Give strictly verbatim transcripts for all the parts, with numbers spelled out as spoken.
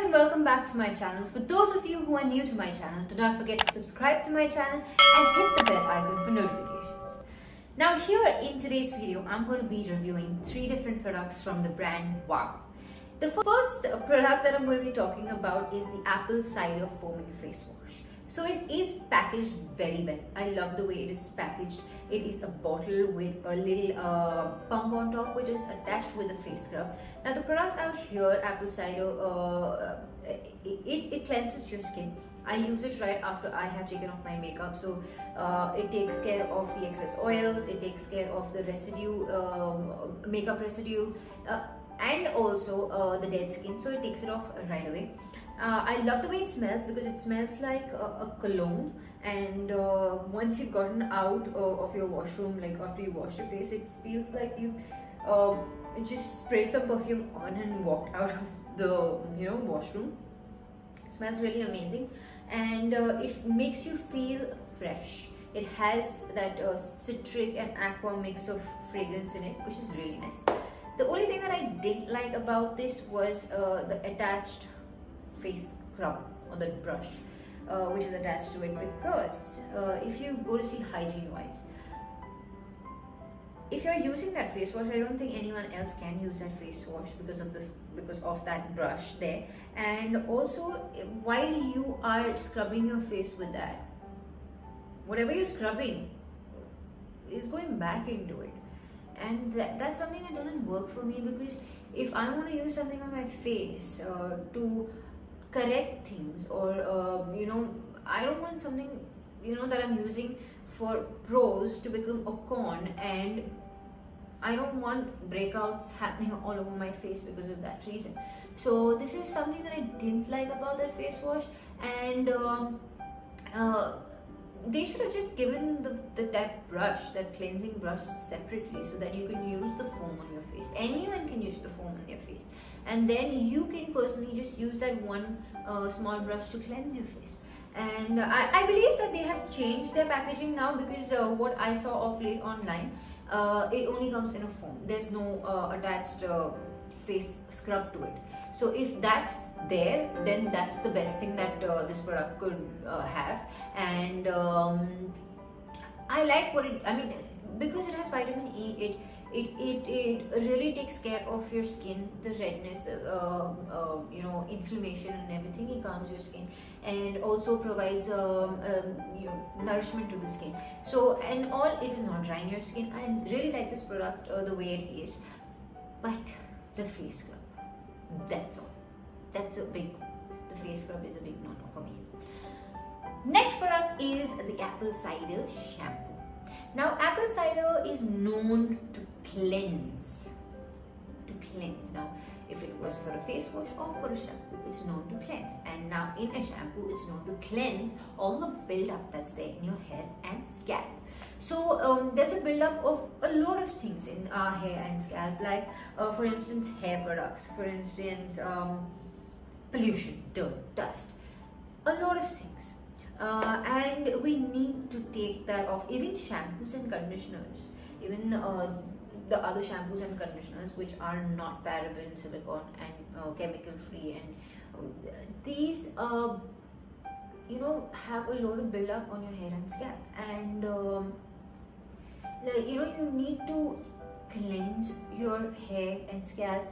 guys and welcome back to my channel. For those of you who are new to my channel, do not forget to subscribe to my channel and hit the bell icon for notifications. Now here in today's video, I'm going to be reviewing three different products from the brand WOW. The first product that I'm going to be talking about is the apple cider foaming face wash. So it is packaged very well. I love the way it is packaged. It is a bottle with a little uh, pump on top which is attached with a face scrub. Now the product out here, apple cider, uh, it, it cleanses your skin. I use it right after I have taken off my makeup. So uh, it takes care of the excess oils, it takes care of the residue, um, makeup residue, uh, and also uh, the dead skin. So it takes it off right away. Uh, I love the way it smells because it smells like a, a cologne, and uh, once you've gotten out uh, of your washroom, like after you wash your face, it feels like you've uh, just sprayed some perfume on and walked out of the you know washroom. It smells really amazing, and uh, it makes you feel fresh. It has that uh, citric and aqua mix of fragrance in it, which is really nice. The only thing that I didn't like about this was uh, the attached face scrub or the brush uh, which is attached to it, because uh, if you go to see hygiene wise, if you're using that face wash, I don't think anyone else can use that face wash because of the because of that brush there. And also, while you are scrubbing your face with that, whatever you're scrubbing is going back into it, and that, that's something that doesn't work for me, because if I want to use something on my face uh, to correct things, or uh, you know, I don't want something you know that I'm using for pros to become a con, and I don't want breakouts happening all over my face because of that reason. So this is something that I didn't like about that face wash, and uh, uh, they should have just given the, the, that brush, that cleansing brush separately, so that you can use the foam on your face. Anyone can use the foam on their face, and then you can personally just use that one uh, small brush to cleanse your face. And uh, I, I believe that they have changed their packaging now, because uh, what I saw of late online, uh, it only comes in a foam. There's no uh, attached uh, face scrub to it. So if that's there, then that's the best thing that uh, this product could uh, have. And um, I like what it, I mean, because it has vitamin E, it it it, it really takes care of your skin, the redness, the uh, uh, you know inflammation and everything. It calms your skin and also provides um, um, you know, nourishment to the skin. So, and all, it is not drying your skin. I really like this product uh, the way it is, but the face scrub, that's all. That's a big. The face scrub is a big no-no for me. Next product is the apple cider shampoo. Now apple cider is known to cleanse, to cleanse. Now if it was for a face wash or for a shampoo, it's known to cleanse, and now in a shampoo it's known to cleanse all the buildup that's there in your hair and scalp. So um, there's a buildup of a lot of things in our hair and scalp, like uh, for instance hair products, for instance um, pollution, dirt, dust, a lot of things. Uh, and we need to take that off. Even shampoos and conditioners, even uh, the other shampoos and conditioners which are not paraben, silicone, and uh, chemical free, and uh, these uh, you know have a lot of buildup on your hair and scalp, and um, like, you know you need to cleanse your hair and scalp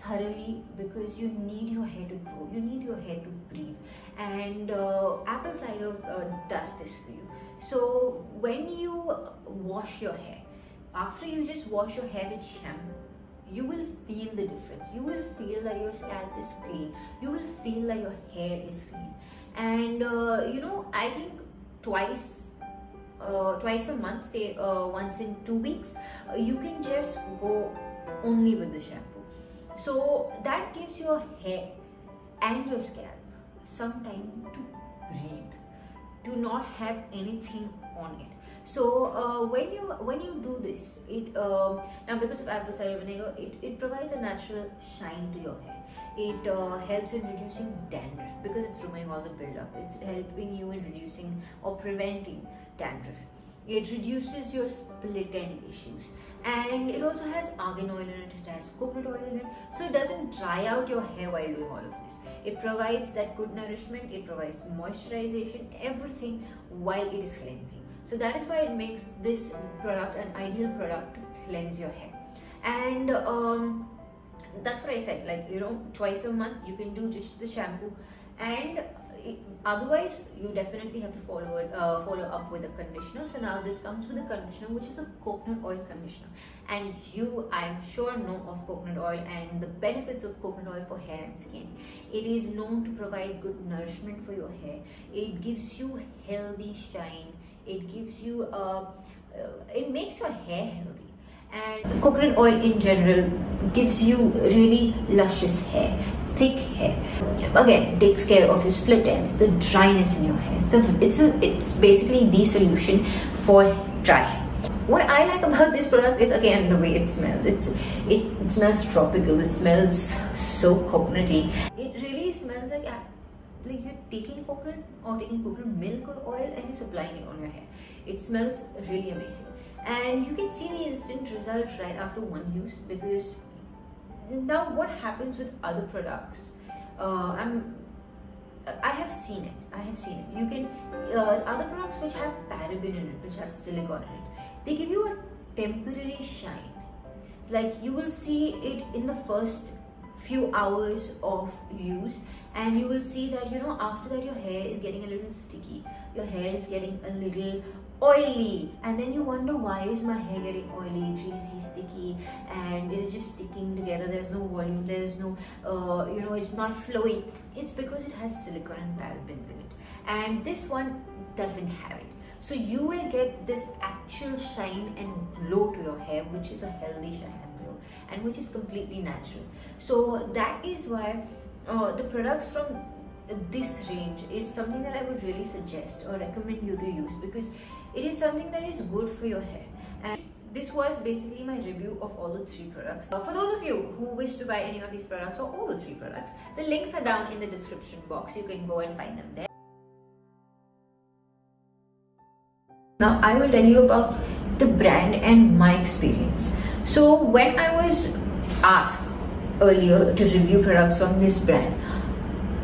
thoroughly, because you need your hair to grow, you need your hair to breathe, and uh, apple cider uh, does this for you. So when you wash your hair, after you just wash your hair with shampoo, you will feel the difference. You will feel that your scalp is clean, you will feel that your hair is clean, and uh, you know I think twice uh, twice a month, say uh, once in two weeks, uh, you can just go only with the shampoo. So that gives your hair and your scalp some time to breathe, to not have anything on it. So uh, when you when you do this, it uh, now because of apple cider vinegar, it, it provides a natural shine to your hair. It uh, helps in reducing dandruff because it's removing all the buildup. It's helping you in reducing or preventing dandruff. It reduces your split end issues, and it also has argan oil in it, it has coconut oil in it, so it doesn't dry out your hair while doing all of this. It provides that good nourishment, it provides moisturization, everything while it is cleansing. So that is why it makes this product an ideal product to cleanse your hair. And um, that's what I said, like, you know, twice a month you can do just the shampoo, and otherwise you definitely have to follow it, uh, follow up with the conditioner. So now this comes with a conditioner which is a coconut oil conditioner, and you, I'm sure, know of coconut oil and the benefits of coconut oil for hair and skin. It is known to provide good nourishment for your hair. It gives you healthy shine, it gives you uh, uh, it makes your hair healthy. And coconut oil in general gives you really luscious hair, thick hair. Again, takes care of your split ends, the dryness in your hair. So it's a, it's basically the solution for dry hair. What I like about this product is, again, the way it smells. It's, it, it smells tropical, it smells so coconutty. It really smells like, like you're taking coconut or taking coconut milk or oil and you're supplying it on your hair. It smells really amazing. And you can see the instant result right after one use, because now what happens with other products, uh, I'm, I have seen it, I have seen it, you can, uh, other products which have paraben in it, which have silicone in it, they give you a temporary shine. Like, you will see it in the first few hours of use, and you will see that, you know, after that your hair is getting a little sticky, your hair is getting a little oily, and then you wonder, why is my hair getting oily, greasy, sticky, and it is just sticking together, there's no volume, there's no uh, you know, it's not flowy. It's because it has silicone and parabens in it, and this one doesn't have it. So you will get this actual shine and glow to your hair, which is a healthy shine and glow, and which is completely natural. So that is why uh, the products from this range is something that I would really suggest or recommend you to use, because it is something that is good for your hair. And this was basically my review of all the three products. Uh, for those of you who wish to buy any of these products or all the three products, the links are down in the description box. You can go and find them there. Now I will tell you about the brand and my experience. So when I was asked earlier to review products from this brand,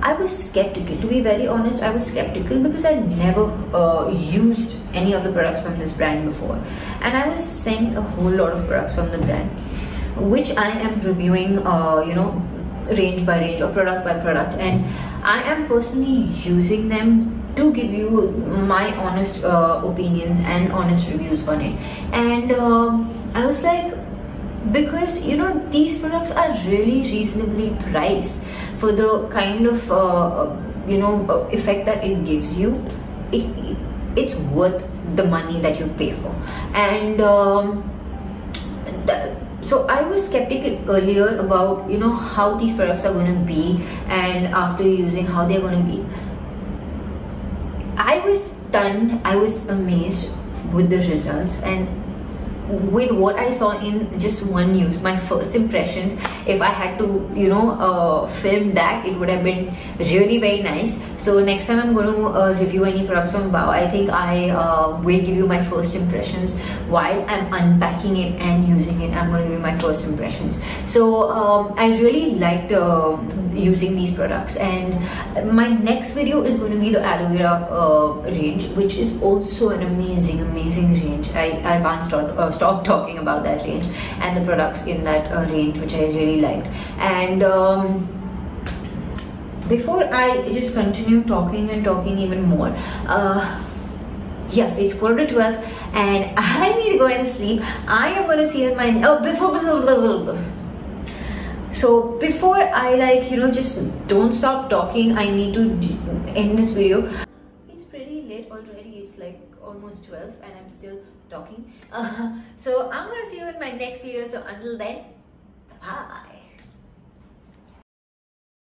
I was skeptical, to be very honest. I was skeptical because I never uh, used any of the products from this brand before, and I was sent a whole lot of products from the brand, which I am reviewing, uh, you know, range by range or product by product, and I am personally using them to give you my honest uh, opinions and honest reviews on it. And uh, I was like, because, you know, these products are really reasonably priced for the kind of uh, you know, effect that it gives you. It, it it's worth the money that you pay for. And um, that, so I was skeptical earlier about, you know, how these products are going to be, and after using, how they're going to be. I was stunned. I was amazed with the results and with what I saw in just one use, my first impressions. If I had to, you know, uh, film that, it would have been really very nice. So next time I'm going to uh, review any products from WOW, I think I uh, will give you my first impressions while I'm unpacking it and using it. I'm going to give you my first impressions. So um, I really liked uh, using these products, and my next video is going to be the aloe vera uh, range, which is also an amazing, amazing range. I, I can't start, uh, stop talking about that range and the products in that uh, range, which I really liked. And um, before I just continue talking and talking even more, uh, yeah, it's quarter to twelve and I need to go and sleep. I am going to see my, oh, before, before, before, before. So before I, like, you know, just don't stop talking, I need to end this video. It's pretty late already, it's like almost twelve and I'm still talking. Uh, so I'm going to see you in my next video. So until then, bye.